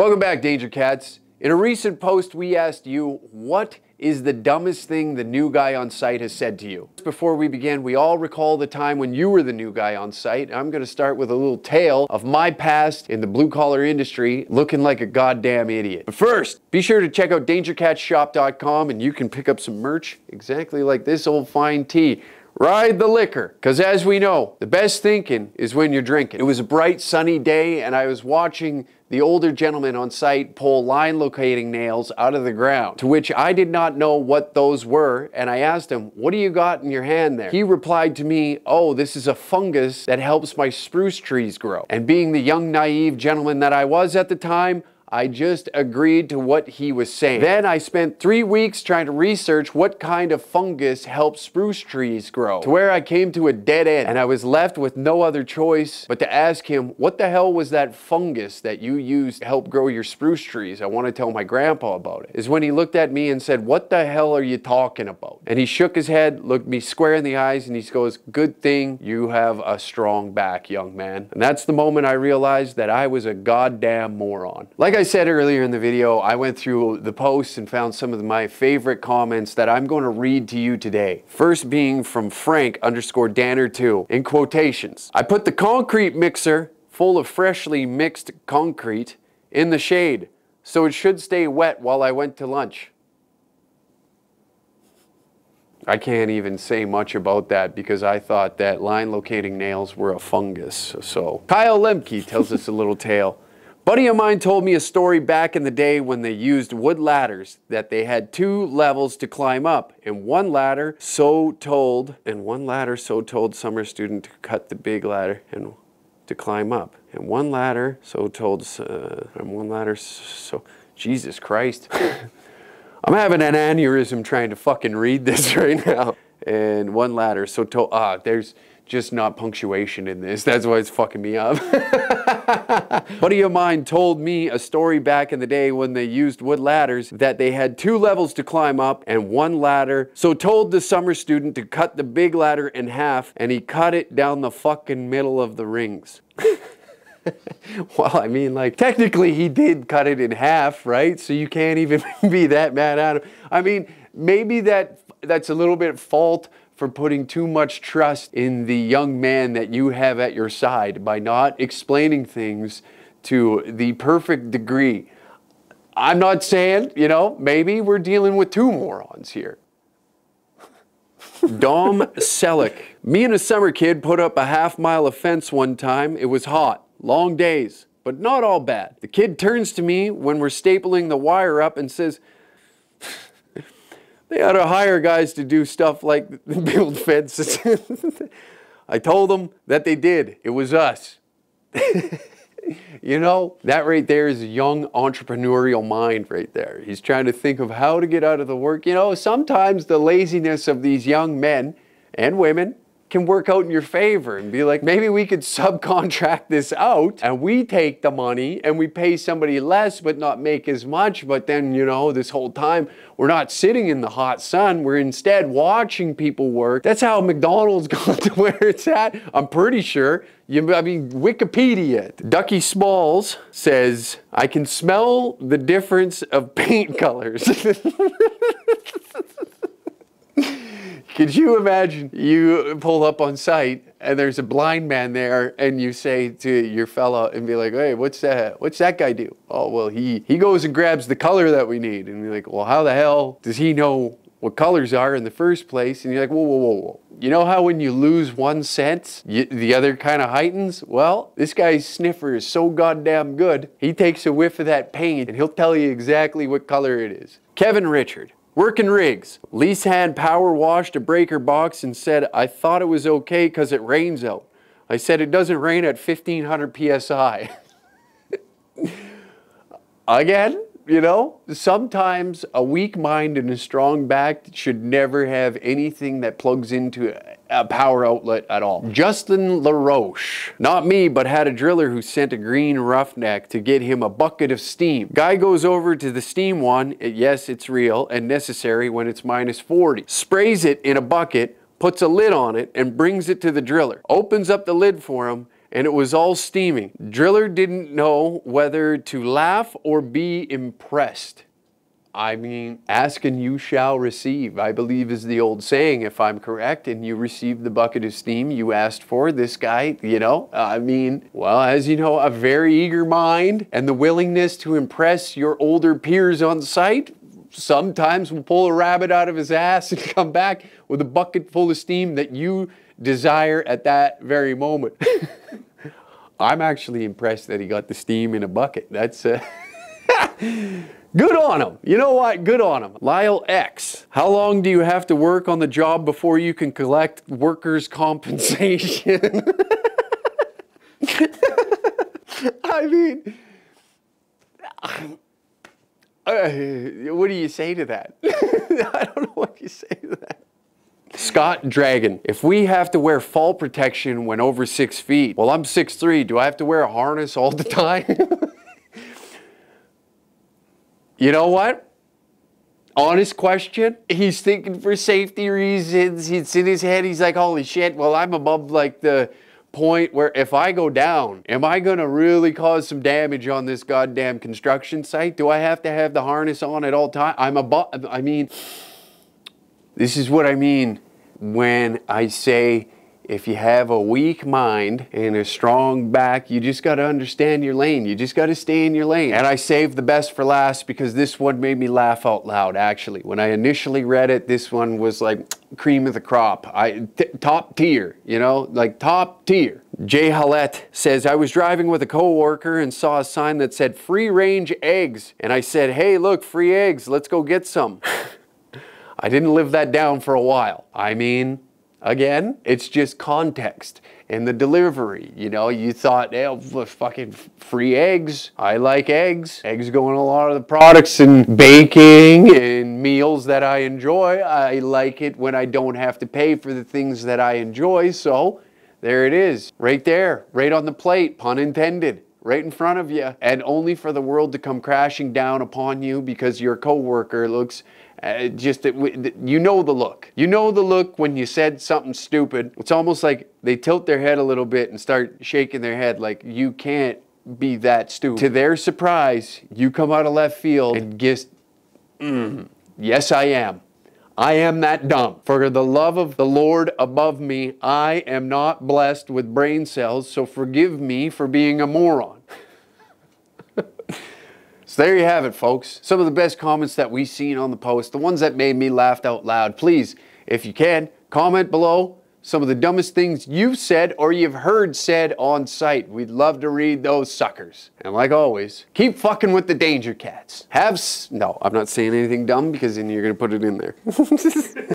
Welcome back, Danger Cats. In a recent post, we asked you, what is the dumbest thing the new guy on site has said to you? Before we begin, we all recall the time when you were the new guy on site. I'm gonna start with a little tale of my past in the blue-collar industry looking like a goddamn idiot. But first, be sure to check out DangerCatsShop.com and you can pick up some merch exactly like this old fine tee. Ride the liquor, because as we know, the best thinking is when you're drinking. It was a bright sunny day and I was watching the older gentleman on site pull line locating nails out of the ground, to which I did not know what those were, and I asked him, what do you got in your hand there? He replied to me, oh, this is a fungus that helps my spruce trees grow. And being the young naive gentleman that I was at the time, I just agreed to what he was saying. Then I spent 3 weeks trying to research what kind of fungus helps spruce trees grow, to where I came to a dead end and I was left with no other choice but to ask him, what the hell was that fungus that you used to help grow your spruce trees? I want to tell my grandpa about it. Is when he looked at me and said, what the hell are you talking about? And he shook his head, looked me square in the eyes, and he goes, good thing you have a strong back, young man. And that's the moment I realized that I was a goddamn moron. Like I said earlier in the video, I went through the posts and found some of my favorite comments that I'm going to read to you today. First being from Frank_Danner2, in quotations. I put the concrete mixer full of freshly mixed concrete in the shade, so it should stay wet while I went to lunch. I can't even say much about that because I thought that line locating nails were a fungus, so. Kyle Lemke tells us a little tale. Buddy of mine told me a story back in the day when they used wood ladders, that they had 2 levels to climb up, and one ladder so told summer student to cut the big ladder and to climb up, and one ladder so, Jesus Christ. I'm having an aneurysm trying to fucking read this right now. And one ladder so told, there's just not punctuation in this, that's why it's fucking me up. Buddy of mine told me a story back in the day when they used wood ladders, that they had 2 levels to climb up and 1 ladder, so told the summer student to cut the big ladder in half, and he cut it down the fucking middle of the rings. Well, I mean, like, technically he did cut it in half, right? So you can't even be that mad at him. I mean, maybe that's a little bit at fault for putting too much trust in the young man that you have at your side by not explaining things to the perfect degree. I'm not saying, you know, maybe we're dealing with 2 morons here. Dom Selleck. Me and a summer kid put up a half-mile of fence one time. It was hot, long days, but not all bad. The kid turns to me when we're stapling the wire up and says, they ought to hire guys to do stuff like build fences. I told them that they did. It was us. You know, that right there is a young entrepreneurial mind right there. He's trying to think of how to get out of the work. You know, sometimes the laziness of these young men and women can work out in your favor and be like, maybe we could subcontract this out and we take the money and we pay somebody less but not make as much, but then, you know, this whole time we're not sitting in the hot sun, we're instead watching people work. That's how McDonald's got to where it's at, I'm pretty sure. I mean, Wikipedia. Ducky Smalls says, I can smell the difference of paint colors. Could you imagine you pull up on site and there's a blind man there and you say to your fellow and be like, hey, what's that guy do? Oh, well, he goes and grabs the color that we need. And you're like, well, how the hell does he know what colors are in the first place? And you're like, whoa, whoa, whoa, whoa. You know how when you lose one sense, the other kind of heightens? Well, this guy's sniffer is so goddamn good, he takes a whiff of that paint and he'll tell you exactly what color it is. Kevin Richard. Working rigs. Lise hand power washed a breaker box and said, I thought it was okay because it rains out. I said, it doesn't rain at 1500 PSI. Again, you know, sometimes a weak mind and a strong back should never have anything that plugs into a power outlet at all. Justin LaRoche. Not me, but had a driller who sent a green roughneck to get him a bucket of steam. Guy goes over to the steam one, yes, it's real and necessary when it's -40. Sprays it in a bucket, puts a lid on it, and brings it to the driller. Opens up the lid for him, and it was all steaming. Driller didn't know whether to laugh or be impressed. I mean, ask and you shall receive, I believe is the old saying, if I'm correct, and you received the bucket of steam you asked for. This guy, you know, I mean, well, as you know, a very eager mind and the willingness to impress your older peers on site sometimes will pull a rabbit out of his ass and come back with a bucket full of steam that you desire at that very moment. I'm actually impressed that he got the steam in a bucket. That's good on him. You know what? Good on him. Lyle X. How long do you have to work on the job before you can collect workers' compensation? I mean, what do you say to that? I don't know what you say to that. Scott Dragon. If we have to wear fall protection when over 6 feet, well, I'm 6'3", do I have to wear a harness all the time? You know what? Honest question. He's thinking for safety reasons. It's in his head. He's like, holy shit, well, I'm above like the point where if I go down, am I gonna really cause some damage on this goddamn construction site? Do I have to have the harness on at all times? I'm above, I mean, this is what I mean when I say if you have a weak mind and a strong back, you just gotta understand your lane. You just gotta stay in your lane. And I saved the best for last because this one made me laugh out loud, actually. When I initially read it, this one was like cream of the crop. Top tier, you know, like top tier. Jay Hallett says, I was driving with a coworker and saw a sign that said free range eggs. And I said, hey, look, free eggs, let's go get some. I didn't live that down for a while. I mean, again, it's just context and the delivery. You know, you thought, hey, fucking free eggs. I like eggs. Eggs go in a lot of the products and baking and meals that I enjoy. I like it when I don't have to pay for the things that I enjoy. So there it is, right there, right on the plate, pun intended, right in front of you. And only for the world to come crashing down upon you because your coworker looks you know the look. You know the look when you said something stupid. It's almost like they tilt their head a little bit and start shaking their head like you can't be that stupid. To their surprise, you come out of left field and just, yes I am. I am that dumb. For the love of the Lord above me, I am not blessed with brain cells, so forgive me for being a moron. So there you have it, folks. Some of the best comments that we've seen on the post, the ones that made me laugh out loud. Please, if you can, comment below some of the dumbest things you've said or you've heard said on site. We'd love to read those suckers. And like always, keep fucking with the Danger Cats. No, I'm not saying anything dumb because then you're gonna put it in there.